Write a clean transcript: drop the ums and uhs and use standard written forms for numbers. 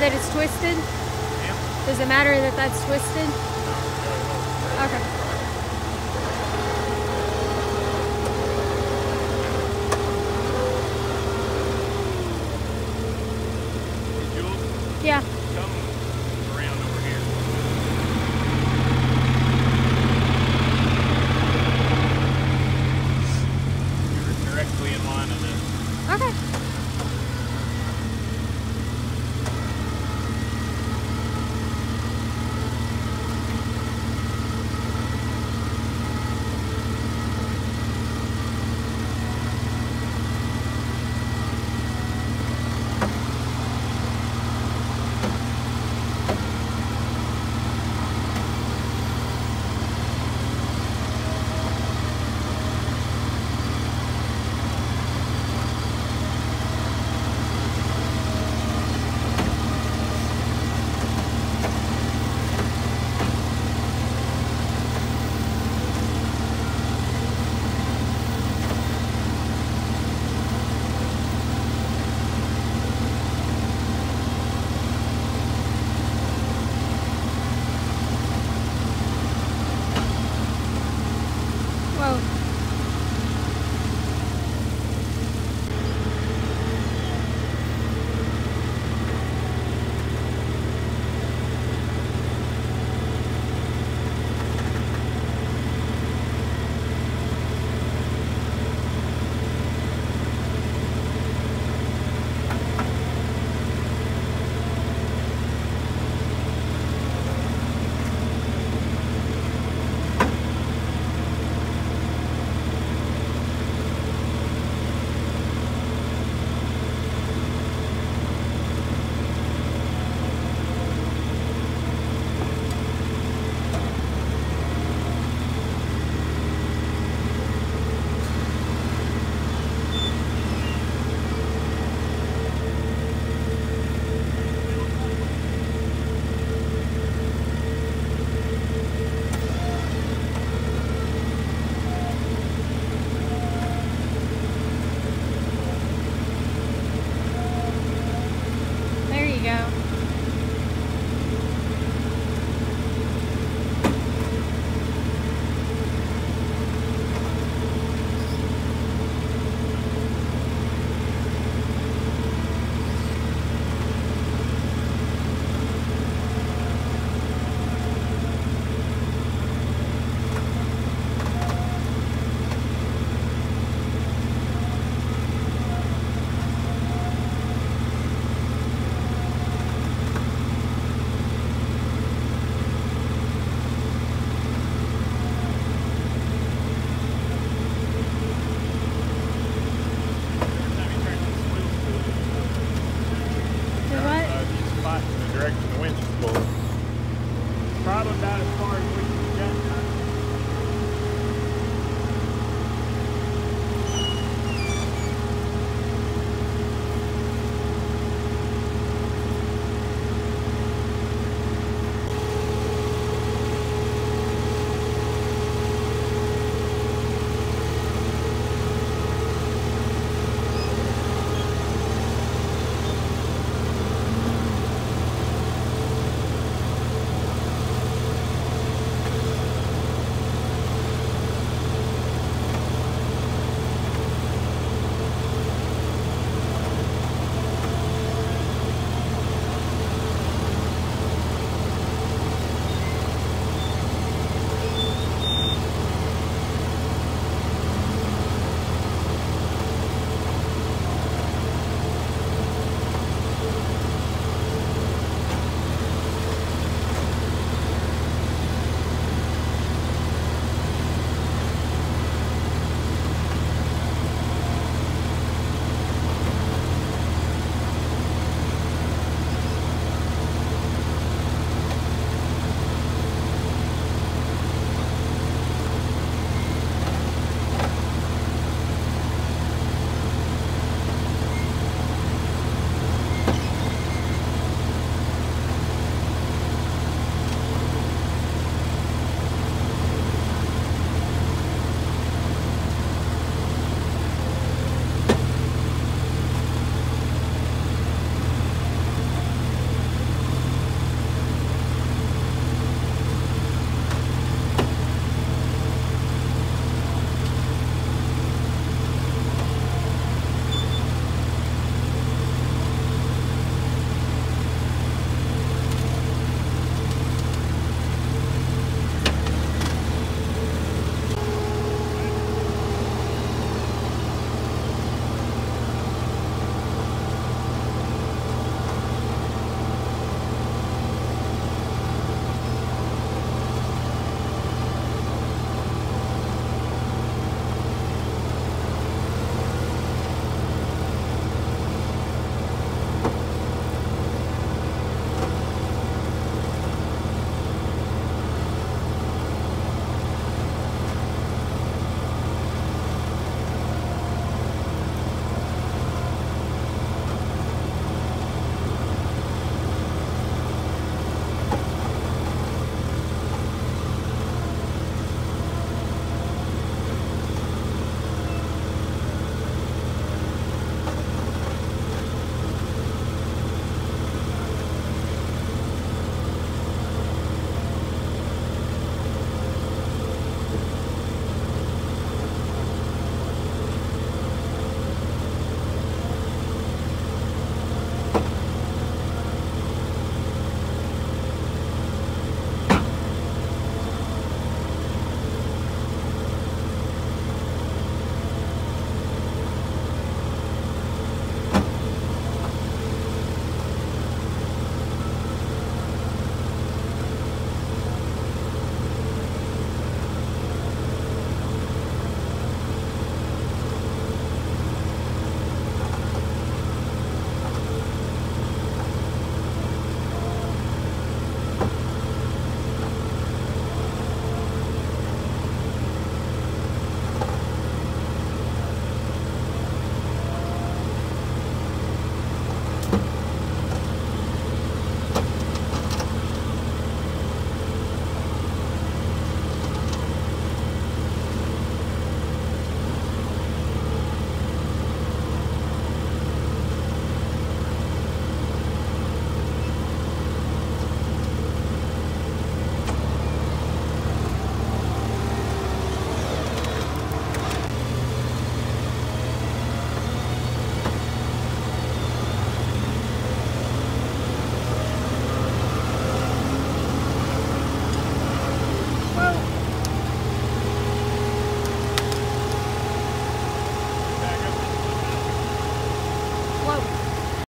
that it's twisted? Yeah. Does it matter that that's twisted? Okay. Yeah. Come around over here. You're directly in line of this. Okay.